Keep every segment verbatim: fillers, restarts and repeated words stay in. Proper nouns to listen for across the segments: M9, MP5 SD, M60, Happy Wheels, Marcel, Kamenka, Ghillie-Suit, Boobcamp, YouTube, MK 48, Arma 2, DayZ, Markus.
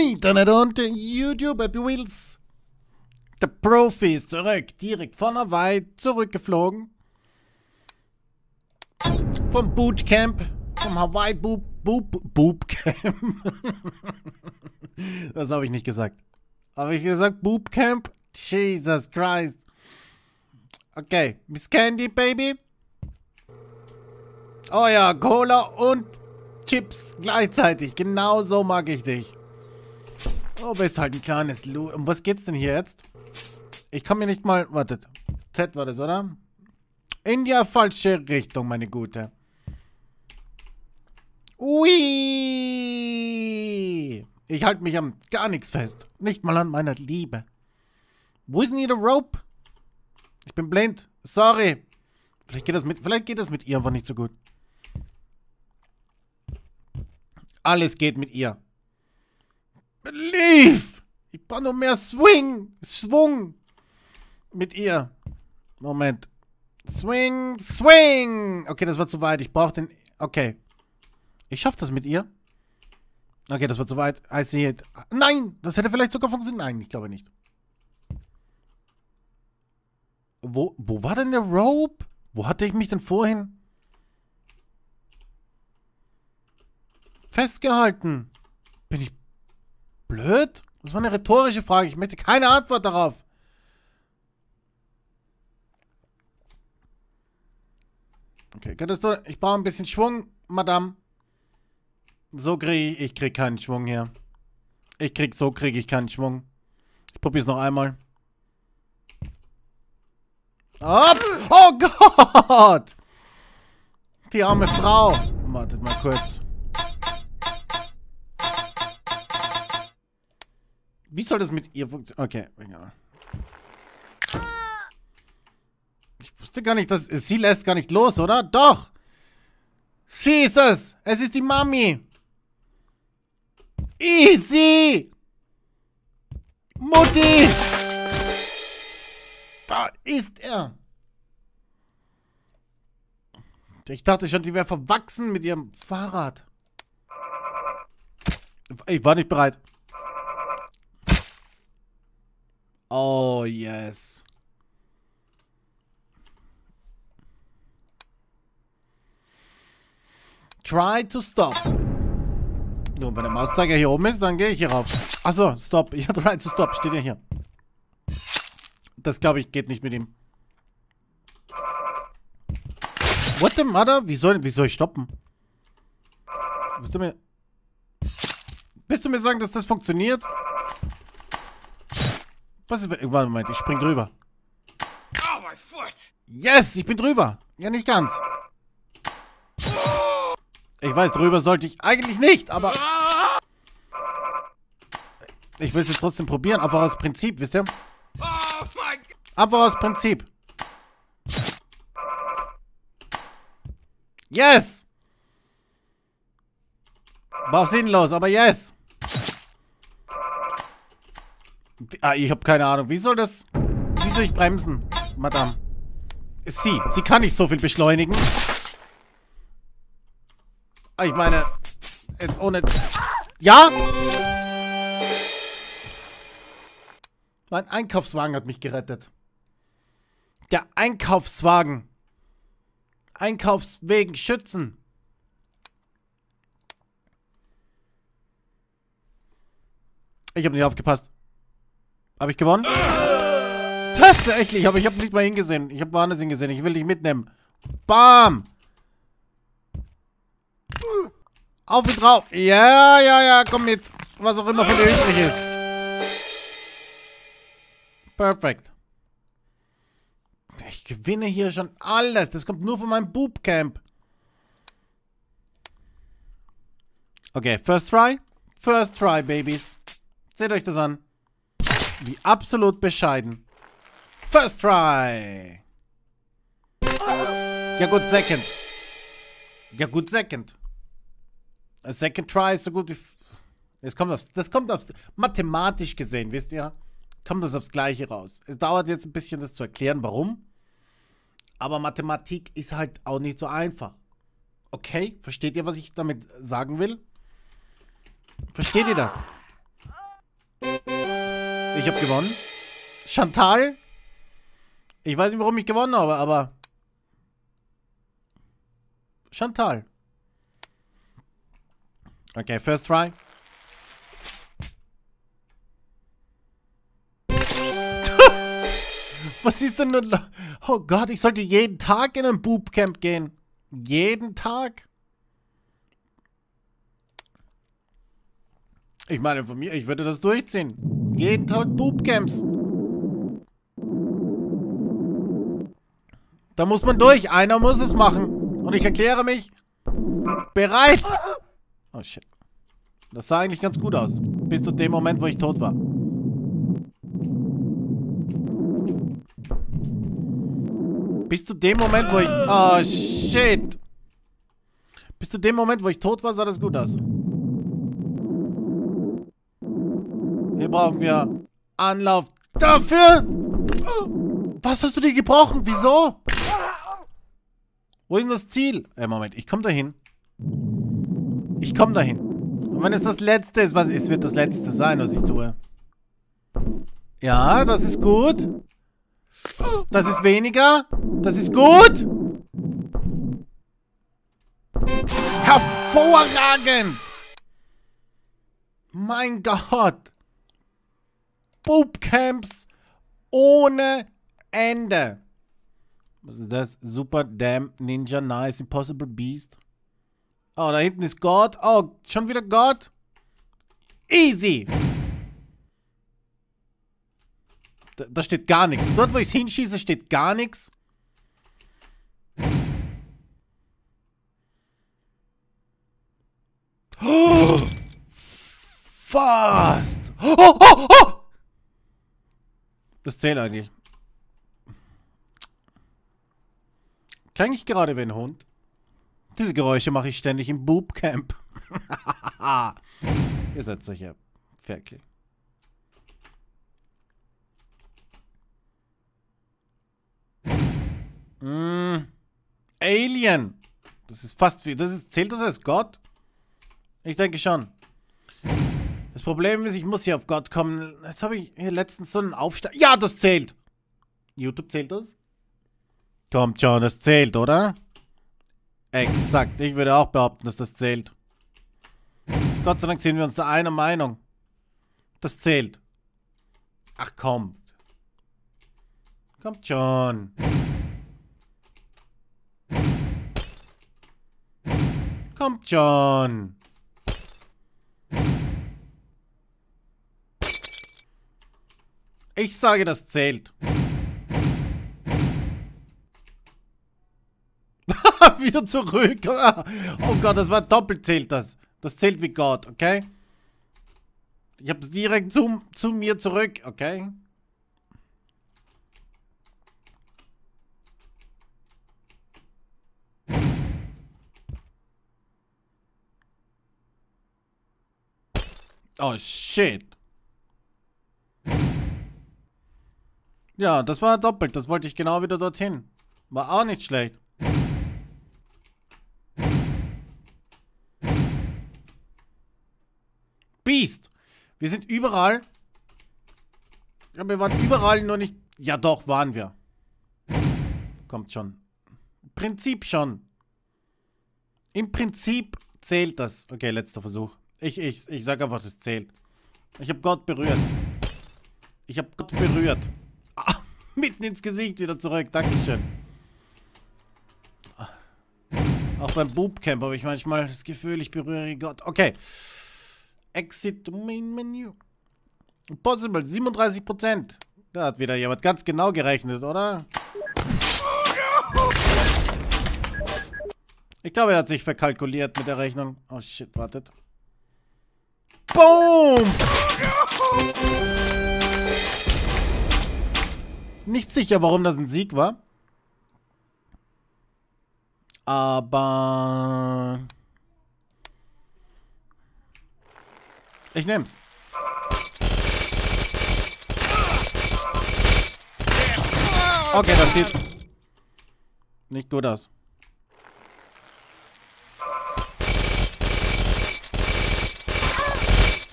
Internet und YouTube, Happy Wheels. Der Profi ist zurück, direkt von Hawaii zurückgeflogen. Vom Bootcamp, vom Hawaii Boob, Boob, Boobcamp. Das habe ich nicht gesagt. Habe ich gesagt Boobcamp? Jesus Christ. Okay, Miss Candy, Baby. Oh ja, Cola und Chips gleichzeitig. Genau so mag ich dich. Du bist halt ein kleines Lu. Um was geht's denn hier jetzt? Ich kann mir nicht mal... Wartet. Z war das, oder? In die falsche Richtung, meine Gute. Ui! Ich halte mich an gar nichts fest. Nicht mal an meiner Liebe. Wo ist denn hier der Rope? Ich bin blind. Sorry. Vielleicht geht das mit, vielleicht geht das mit ihr einfach nicht so gut. Alles geht mit ihr. Belief! Ich brauche noch mehr Swing! Schwung! Mit ihr. Moment. Swing, Swing! Okay, das war zu weit. Ich brauche den... Okay. Ich schaffe das mit ihr. Okay, das war zu weit. I see it. Nein! Das hätte vielleicht sogar funktioniert. Nein, ich glaube nicht. Wo, wo war denn der Rope? Wo hatte ich mich denn vorhin? Festgehalten. Bin ich blöd? Das war eine rhetorische Frage. Ich möchte keine Antwort darauf. Okay, könntest du... Ich brauche ein bisschen Schwung, Madame. So kriege ich... Ich kriege keinen Schwung hier. Ich krieg... So kriege ich keinen Schwung. Ich probiere es noch einmal. Oh, oh Gott! Die arme Frau. Wartet mal kurz. Wie soll das mit ihr funktionieren? Okay, egal. Ich wusste gar nicht, dass... Sie lässt gar nicht los, oder? Doch! Sie ist es! Es ist die Mami! Easy! Mutti! Da ist er! Ich dachte schon, die wäre verwachsen mit ihrem Fahrrad. Ich war nicht bereit. Oh, yes. Try to stop. Nur wenn der Mauszeiger hier oben ist, dann gehe ich hier rauf. Achso, stop. Ich hatte try to stop. Steht ja hier. Das, glaube ich, geht nicht mit ihm. What the mother? Wie soll, wie soll ich stoppen? Willst du mir... Willst du mir sagen, dass das funktioniert? Was ist... Warte, Moment, ich spring drüber. Yes, ich bin drüber. Ja, nicht ganz. Ich weiß, drüber sollte ich eigentlich nicht, aber... Ich will es jetzt trotzdem probieren, einfach aus Prinzip, wisst ihr? Einfach aus Prinzip. Yes! War auch sinnlos, aber yes! Ah, ich habe keine Ahnung. Wie soll das... Wie soll ich bremsen, Madame? Sie. Sie kann nicht so viel beschleunigen. Ich meine... Jetzt ohne... Ja? Mein Einkaufswagen hat mich gerettet. Der Einkaufswagen. Einkaufswegen schützen. Ich habe nicht aufgepasst. Habe ich gewonnen? Tatsächlich, aber ich habe nicht mal hingesehen. Ich habe woanders hingesehen. Ich will dich mitnehmen. Bam! Auf und drauf. Ja, ja, ja, komm mit. Was auch immer für dich übrig ist. Perfekt. Ich gewinne hier schon alles. Das kommt nur von meinem Boobcamp. Okay, first try. First try, Babies. Seht euch das an. Wie absolut bescheiden. First try. Ja gut, second. Ja gut, second. A second try ist so gut wie... Das kommt aufs... Das kommt aufs... Mathematisch gesehen, wisst ihr? Kommt das aufs Gleiche raus. Es dauert jetzt ein bisschen, das zu erklären, warum. Aber Mathematik ist halt auch nicht so einfach. Okay? Versteht ihr, was ich damit sagen will? Versteht ihr das? Ich habe gewonnen. Chantal? Ich weiß nicht, warum ich gewonnen habe, aber... Chantal. Okay, first try. Was ist denn... Oh Gott, ich sollte jeden Tag in ein Boobcamp gehen. Jeden Tag? Ich meine, von mir, ich würde das durchziehen. Jeden Tag Boobcamps. Da muss man durch. Einer muss es machen. Und ich erkläre mich bereit. Oh shit. Das sah eigentlich ganz gut aus. Bis zu dem Moment, wo ich tot war. Bis zu dem Moment, wo ich... Oh, shit. Bis zu dem Moment, wo ich tot war, sah das gut aus. Hier brauchen wir Anlauf dafür. Was hast du dir gebrochen? Wieso? Wo ist denn das Ziel? Ey, Moment. Ich komme da hin. Ich komme da hin. Und wenn es das Letzte ist, was, es wird das Letzte sein, was ich tue. Ja, das ist gut. Das ist weniger. Das ist gut. Hervorragend. Mein Gott. Boobcamps ohne Ende. Was ist das? Super Damn Ninja Nice Impossible Beast. Oh, da hinten ist Gott. Oh, schon wieder Gott. Easy. Da steht gar nichts. Dort, wo ich es hinschieße, steht gar nichts. Oh, fast. Oh, oh, oh. Das zählt eigentlich. Klang ich gerade wie ein Hund? Diese Geräusche mache ich ständig im Boobcamp. Ihr seid solche Ferkel. Mm, Alien. Das ist fast wie... Das ist, zählt das als Gott? Ich denke schon. Das Problem ist, ich muss hier auf Gott kommen. Jetzt habe ich hier letztens so einen Aufstand... Ja, das zählt! YouTube zählt das? Kommt schon, das zählt, oder? Exakt. Ich würde auch behaupten, dass das zählt. Gott sei Dank sind wir uns da einer Meinung. Das zählt. Ach, kommt. Kommt schon. Kommt schon. Ich sage, das zählt. Wieder zurück. Oh Gott, das war doppelt zählt das. Das zählt wie Gott, okay? Ich habe es direkt zu, zu mir zurück, okay? Oh, shit. Ja, das war doppelt. Das wollte ich genau wieder dorthin. War auch nicht schlecht. Beast. Wir sind überall. Ja, wir waren überall, nur nicht... Ja doch, waren wir. Kommt schon. Im Prinzip schon. Im Prinzip zählt das. Okay, letzter Versuch. Ich, ich, ich sag einfach, das zählt. Ich hab Gott berührt. Ich hab Gott berührt. Ah, mitten ins Gesicht wieder zurück. Dankeschön. Auch beim Boobcamp habe ich manchmal das Gefühl, ich berühre Gott. Okay. Exit Main Menu. Impossible, siebenunddreißig Prozent. Da hat wieder jemand ganz genau gerechnet, oder? Ich glaube, er hat sich verkalkuliert mit der Rechnung. Oh shit, wartet. Boom! Nicht sicher, warum das ein Sieg war. Aber... Ich nehm's. Okay, das sieht nicht gut aus.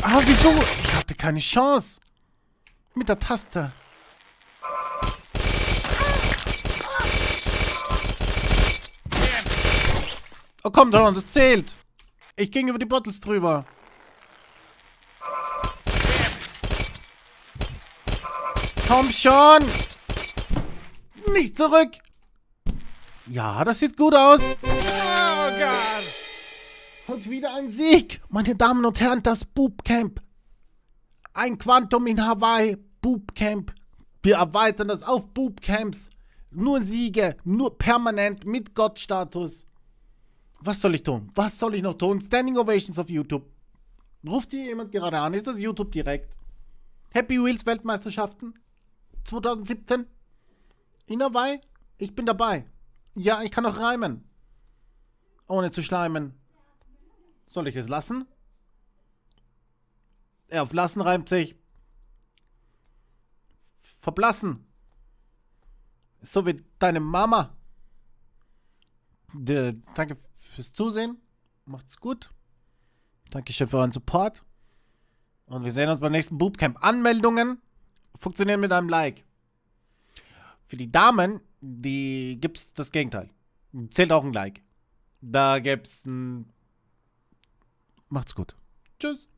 Ah, wieso? Ich hatte keine Chance. Mit der Taste. Oh, komm schon, das zählt. Ich ging über die Bottles drüber. Komm schon. Nicht zurück. Ja, das sieht gut aus. Oh Gott. Und wieder ein Sieg. Meine Damen und Herren, das Boobcamp. Ein Quantum in Hawaii. Boobcamp. Wir erweitern das auf Boobcamps. Nur Siege. Nur permanent mit Gottstatus. Was soll ich tun? Was soll ich noch tun? Standing Ovations auf YouTube. Ruft hier jemand gerade an? Ist das YouTube direkt? Happy Wheels Weltmeisterschaften zwanzig siebzehn. In Hawaii? Ich bin dabei. Ja, ich kann auch reimen. Ohne zu schleimen. Soll ich es lassen? Er auf lassen reimt sich. Verblassen. So wie deine Mama. De, danke fürs Zusehen. Macht's gut. Dankeschön für euren Support. Und wir sehen uns beim nächsten Boobcamp. Anmeldungen funktionieren mit einem Like. Für die Damen, die gibt's das Gegenteil. Zählt auch ein Like. Da gibt's ein... Macht's gut. Tschüss.